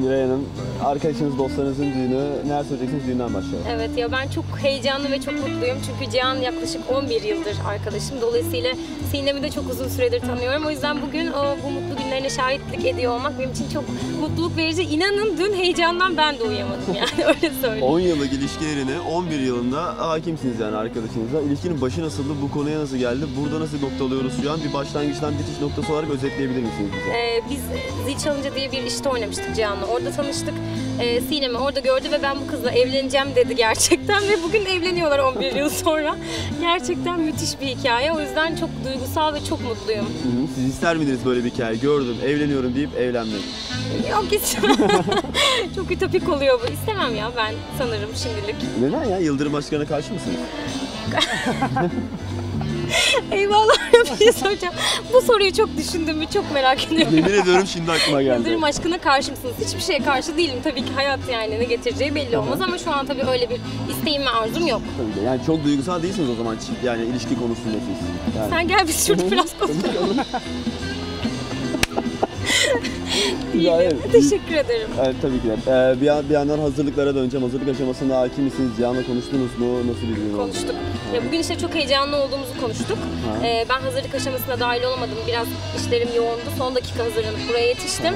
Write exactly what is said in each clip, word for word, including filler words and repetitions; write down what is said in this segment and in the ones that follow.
Nilay Hanım, arkadaşınız, dostlarınızın düğünü, neler söyleyeceksiniz düğünden başlayalım. Evet ya, ben çok heyecanlı ve çok mutluyum çünkü Cihan yaklaşık on bir yıldır arkadaşım. Dolayısıyla Sinem'i de çok uzun süredir tanıyorum. O yüzden bugün o, bu mutlu günlerine şahitlik ediyor olmak benim için çok mutluluk verici. İnanın dün heyecandan ben de uyuyamadım yani, öyle söyleyeyim. on yıllık ilişki yerine on bir yılında hakimsiniz yani arkadaşınıza. İlişkinin başı nasıldı, bu konuya nasıl geldi, burada nasıl nokta alıyoruz şu an? Bir başlangıçtan bitiş noktası olarak özetleyebilir misiniz bize? Ee, biz Zil Çalınca diye bir işte oynamıştık Cihan'la. Orada tanıştık, e, Sinem'i orada gördü ve ben bu kızla evleneceğim dedi gerçekten ve bugün evleniyorlar on bir yıl sonra. Gerçekten müthiş bir hikaye, o yüzden çok duygusal ve çok mutluyum. Siz ister miydiniz böyle bir hikaye? Gördüm, evleniyorum deyip evlenmek. Yok hiç. Çok ütopik oluyor bu. İstemem ya ben sanırım şimdilik. Neden ya? Yıldırım aşkına karşı mısınız? Eyvallah, bir soracağım. Bu soruyu çok düşündüm ve çok merak ediyorum. Yemin ediyorum şimdi aklıma geldi. Yıldırım aşkına karşı mısınız? Hiçbir şeye karşı değilim. Tabii ki hayat yani ne getireceği belli olmaz ama şu an tabii öyle bir isteğim ve arzum yok. Tabii de. Yani çok duygusal değilsiniz o zaman yani ilişki konusunda siz. Yani. Sen gel biz şurada biraz konuşalım. Gayet. Teşekkür ederim. Evet, tabii ki. Ee, bir, bir yandan hazırlıklara döneceğim. Hazırlık aşamasında hakim misiniz? Cihan'la konuştunuz mu? Nasıl bir konuştuk. Ya, bugün işte çok heyecanlı olduğumuzu konuştuk. Ee, ben hazırlık aşamasına dahil olamadım. Biraz işlerim yoğundu. Son dakika hazırlanıp buraya yetiştim.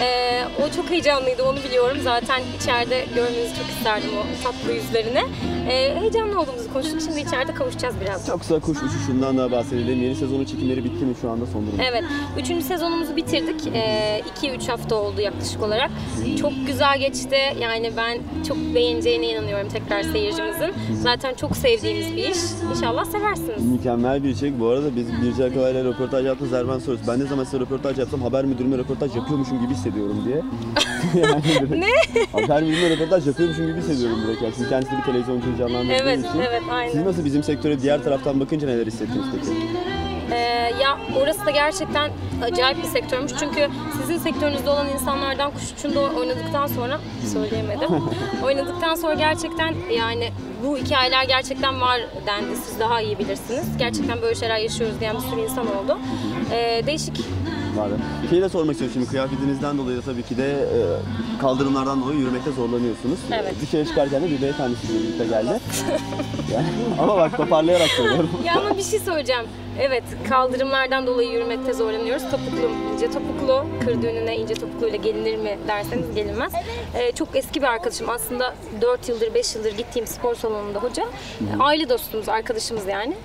Ee, o çok heyecanlıydı, onu biliyorum. Zaten içeride görmenizi çok isterdim o tatlı yüzlerini. Ee, heyecanlı olduğumuzu konuştuk. Şimdi içeride kavuşacağız biraz. Çok kısa Kuş Uçuşundan da bahsedelim. Yeni sezonun çekimleri bitti mi şu anda son durum? Evet. Üçüncü sezonumuzu bitirdik. iki üç ee, hafta oldu yaklaşık olarak. Çok güzel geçti. Yani ben çok beğeneceğine inanıyorum tekrar seyircimizin. Zaten çok sevdiğimiz bir iş. İnşallah seversiniz. Mükemmel bir içerik. Bu arada biz Birca Kalay'la röportaj yaptığımız Zerben sorusu. Ben ne zaman size röportaj yapsam haber müdürüme röportaj yapıyormuşum gibi hissediyorum diye. Yani ne? Haber müdürüme röportaj yapıyormuşum gibi hissediyorum direkt. Yani siz kendisi bir televizyoncu canlandırdığınız evet, için. Evet, aynen. Siz nasıl bizim sektöre diğer taraftan bakınca neler hissettiniz peki? Ee, ya orası da gerçekten acayip bir sektörmüş çünkü sizin sektörünüzde olan insanlardan Kuş Uçuşunda oynadıktan sonra söyleyemedim. Oynadıktan sonra gerçekten yani bu hikayeler gerçekten var dendi, siz daha iyi bilirsiniz. Gerçekten böyle şeyler yaşıyoruz diyen bir sürü insan oldu. Ee, değişik. Şeyi de sormak istiyorum şimdi, kıyafetinizden dolayı da tabii ki de e, kaldırımlardan dolayı yürümekte zorlanıyorsunuz. Evet. Dışarı çıkarken de bir beyefendi sizinle birlikte geldi. Yani, ama bak toparlayarak söylüyorum. Ya ama bir şey söyleyeceğim. Evet, kaldırımlardan dolayı yürümekte zorlanıyoruz. Topuklu, ince topuklu, kır düğününe ince topukluyla gelinir mi derseniz gelinmez. Ee, çok eski bir arkadaşım aslında, dört yıldır beş yıldır gittiğim spor salonunda hoca. Aile dostumuz, arkadaşımız yani.